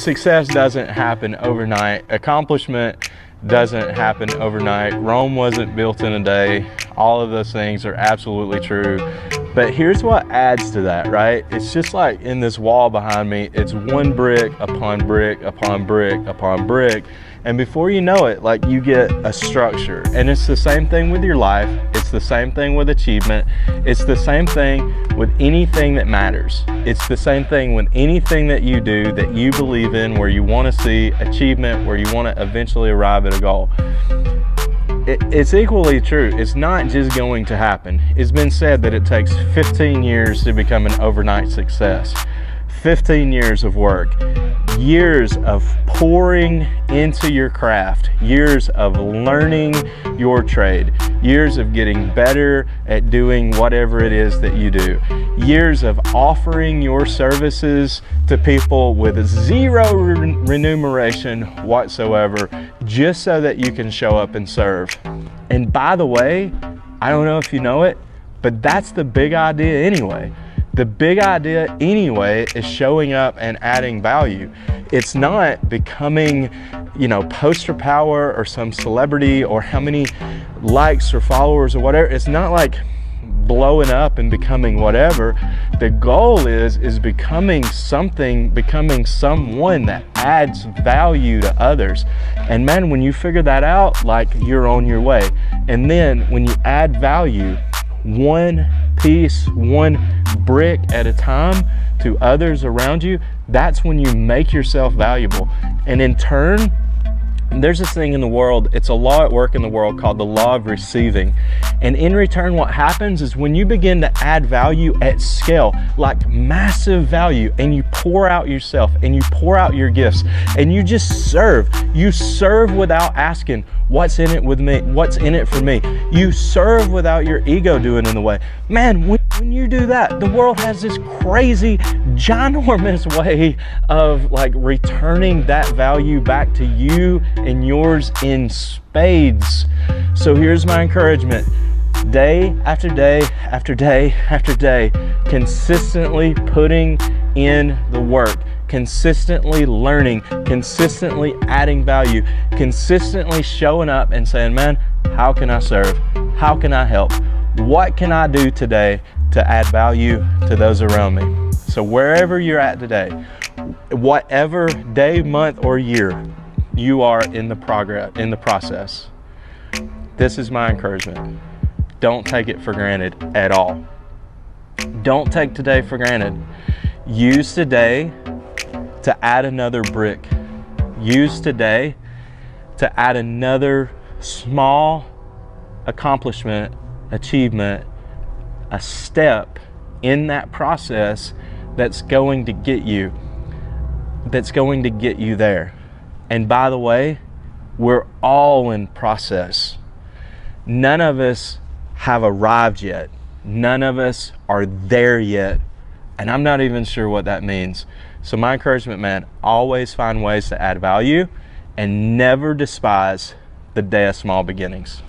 success doesn't happen overnight. Accomplishment doesn't happen overnight. Rome wasn't built in a day. All of those things are absolutely true. But here's what adds to that, right? It's just like in this wall behind me, it's one brick upon brick upon brick upon brick. And before you know it, like, you get a structure. And it's the same thing with your life. It's the same thing with achievement. It's the same thing with anything that matters. It's the same thing with anything that you do that you believe in, where you want to see achievement, where you want to eventually arrive at a goal. It's equally true. It's not just going to happen. It's been said that it takes 15 years to become an overnight success. 15 years of work, years of pouring into your craft, years of learning your trade, years of getting better at doing whatever it is that you do, years of offering your services to people with zero remuneration whatsoever, just so that you can show up and serve. And by the way, I don't know if you know it, but that's the big idea anyway. The big idea anyway is showing up and adding value. It's not becoming, you know, poster power or some celebrity or how many likes or followers or whatever. It's not like blowing up and becoming whatever. The goal is becoming something, becoming someone that adds value to others. And man, when you figure that out, like, you're on your way. And then when you add value, one piece, one brick at a time to others around you, that's when you make yourself valuable. And in turn, there's this thing in the world, it's a law at work in the world called the law of receiving. And in return, what happens is when you begin to add value at scale, like massive value, and you pour out yourself and you pour out your gifts and you just serve. You serve without asking, what's in it with me? What's in it for me? You serve without your ego doing in the way. Man, when you do that, the world has this crazy, ginormous way of like returning that value back to you and yours in spades. So here's my encouragement. Day after day after day after day, consistently putting in the work, consistently learning, consistently adding value, consistently showing up and saying, man, how can I serve? How can I help? What can I do today to add value to those around me? So wherever you're at today, whatever day, month, or year you are in the process, this is my encouragement. Don't take it for granted at all. Don't take today for granted. Use today to add another brick. Use today to add another small accomplishment, achievement, a step in that process that's going to get you there. And by the way, we're all in process. None of us have arrived yet. None of us are there yet. And I'm not even sure what that means. So my encouragement, man, always find ways to add value and never despise the day of small beginnings.